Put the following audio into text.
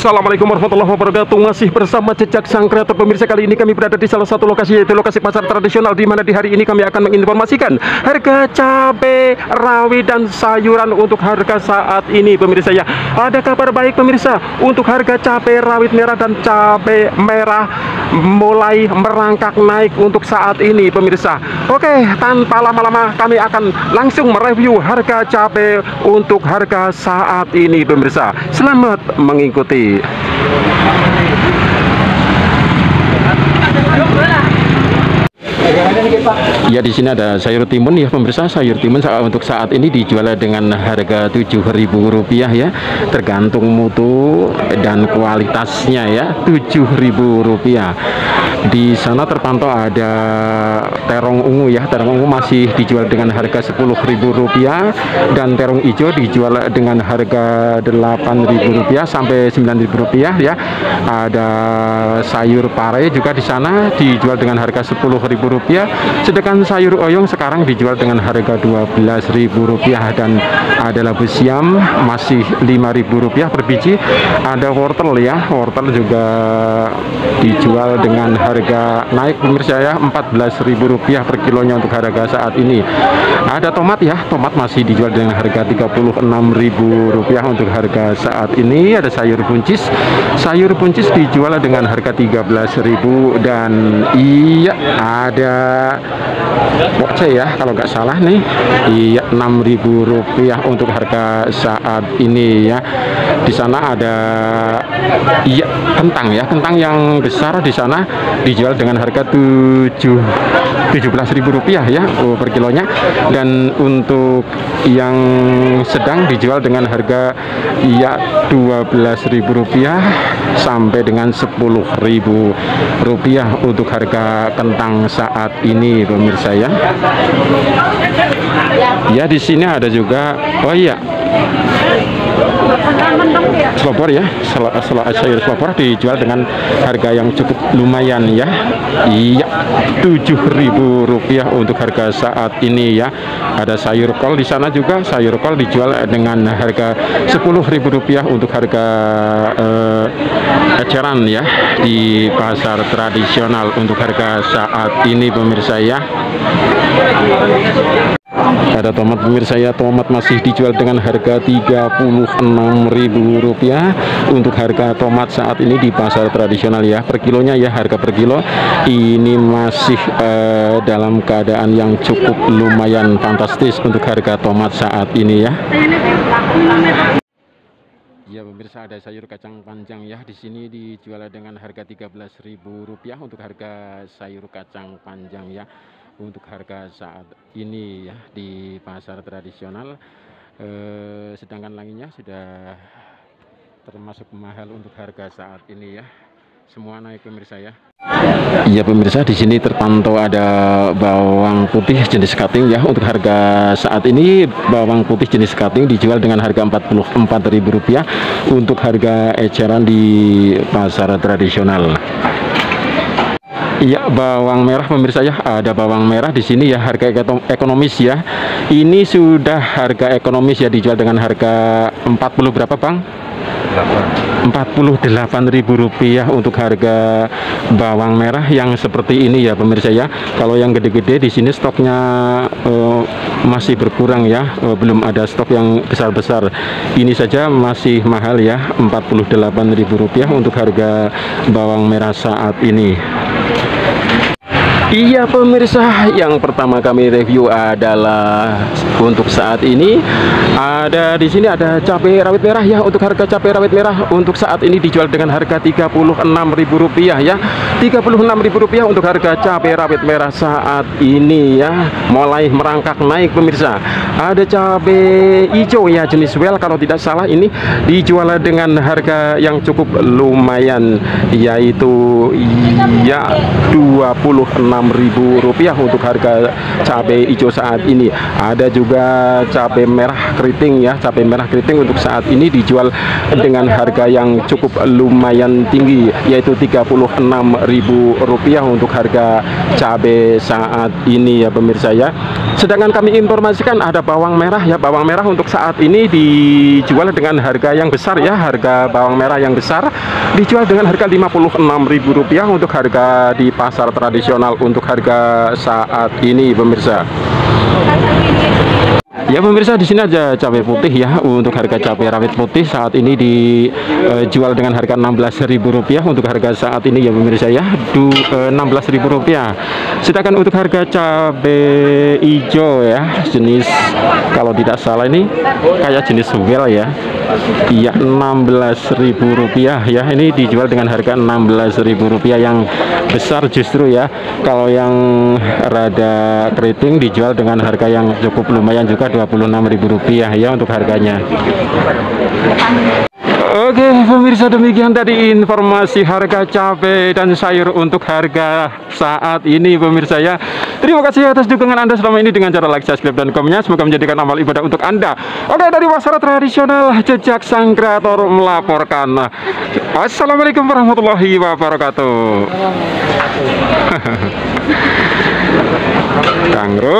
Assalamualaikum warahmatullahi wabarakatuh. Masih bersama Jejak Sang Kreator pemirsa. Kali ini kami berada di salah satu lokasi, yaitu lokasi pasar tradisional, di mana di hari ini kami akan menginformasikan harga cabai rawit dan sayuran untuk harga saat ini pemirsa ya. Ada kabar baik pemirsa, untuk harga cabai rawit merah dan cabai merah mulai merangkak naik untuk saat ini pemirsa. Oke, tanpa lama-lama kami akan langsung mereview harga cabai untuk harga saat ini pemirsa. Selamat mengikuti. Ya, di sini ada sayur timun ya pemirsa. Sayur timun untuk saat ini dijual dengan harga Rp7.000 ya, tergantung mutu dan kualitasnya ya. Rp7.000. Di sana terpantau ada terong ungu ya. Terong ungu masih dijual dengan harga Rp10.000 dan terong hijau dijual dengan harga Rp8.000 sampai Rp9.000 ya. Ada sayur pare juga di sana dijual dengan harga Rp10.000. Sedangkan sayur oyong sekarang dijual dengan harga Rp12.000 dan ada labu siam masih Rp5.000 per biji. Ada wortel ya, wortel juga dijual dengan harga naik pemirsa ya, Rp14.000 per kilonya untuk harga saat ini. Ada tomat ya, tomat masih dijual dengan harga Rp36.000 untuk harga saat ini. Ada sayur buncis, sayur buncis dijual dengan harga Rp13.000 dan iya ada bokce ya kalau nggak salah nih, iya Rp6.000 untuk harga saat ini ya. Di sana ada iya kentang ya, kentang yang besar di sana dijual dengan harga Rp17.000 ya per kilonya, dan untuk yang sedang dijual dengan harga iya Rp12.000 sampai dengan Rp10.000 untuk harga kentang saat ini pemirsa ya. Ya, di sini ada juga, oh iya, selopor ya, sayur selopor dijual dengan harga yang cukup lumayan ya. Iya, Rp7.000 untuk harga saat ini ya. Ada sayur kol di sana juga, sayur kol dijual dengan harga Rp10.000 untuk harga eceran ya di pasar tradisional untuk harga saat ini pemirsa ya. Ada tomat pemirsa ya, tomat masih dijual dengan harga Rp36.000 untuk harga tomat saat ini di pasar tradisional ya. Per kilonya ya, harga per kilo ini masih dalam keadaan yang cukup lumayan fantastis untuk harga tomat saat ini ya. Ya pemirsa, ada sayur kacang panjang ya, di sini dijual dengan harga Rp13.000 untuk harga sayur kacang panjang ya. Untuk harga saat ini ya di pasar tradisional, sedangkan lainnya sudah termasuk mahal untuk harga saat ini ya. Semua naik pemirsa ya. Iya pemirsa, di sini terpantau ada bawang putih jenis cutting ya. Untuk harga saat ini bawang putih jenis cutting dijual dengan harga Rp44.000 untuk harga eceran di pasar tradisional. Iya, bawang merah pemirsa ya, ada bawang merah di sini ya, harga ekonomis ya. Ini sudah harga ekonomis ya, dijual dengan harga 40 berapa Bang? Rp48.000 untuk harga bawang merah yang seperti ini ya pemirsa ya. Kalau yang gede-gede di sini stoknya masih berkurang ya, belum ada stok yang besar-besar. Ini saja masih mahal ya, Rp48.000 untuk harga bawang merah saat ini. Iya pemirsa, yang pertama kami review adalah untuk saat ini ada di sini ada cabai rawit merah ya. Untuk harga cabai rawit merah untuk saat ini dijual dengan harga Rp36.000 ya. Rp36.000 untuk harga cabai rawit merah saat ini ya, mulai merangkak naik pemirsa. Ada cabai hijau ya, jenis wel kalau tidak salah, ini dijual dengan harga yang cukup lumayan, yaitu ya 26 Rp6.000 untuk harga cabai hijau saat ini. Ada juga cabai merah keriting ya, cabai merah keriting untuk saat ini dijual dengan harga yang cukup lumayan tinggi, yaitu Rp36.000 untuk harga cabai saat ini ya pemirsa ya. Sedangkan kami informasikan ada bawang merah ya, bawang merah untuk saat ini dijual dengan harga yang besar ya, harga bawang merah yang besar dijual dengan harga Rp56.000 untuk harga di pasar tradisional untuk harga saat ini pemirsa. Ya pemirsa, di sini aja cabai putih ya, untuk harga cabai rawit putih saat ini dijual dengan harga Rp16.000 untuk harga saat ini ya pemirsa ya, Rp16.000. Sedangkan untuk harga cabai hijau ya, jenis kalau tidak salah ini kayak jenis wel ya. Iya, Rp16.000 ya, ini dijual dengan harga Rp16.000 yang besar justru ya. Kalau yang rada keriting dijual dengan harga yang cukup lumayan juga, Rp26.000 ya untuk harganya. Oke pemirsa, demikian tadi informasi harga cabai dan sayur untuk harga saat ini pemirsa ya. Terima kasih atas dukungan Anda selama ini dengan cara like, subscribe, dan komennya. Semoga menjadikan amal ibadah untuk Anda. Oke, dari pasar tradisional, Jejak Sang Kreator melaporkan. Assalamualaikum warahmatullahi wabarakatuh. Kang Ro.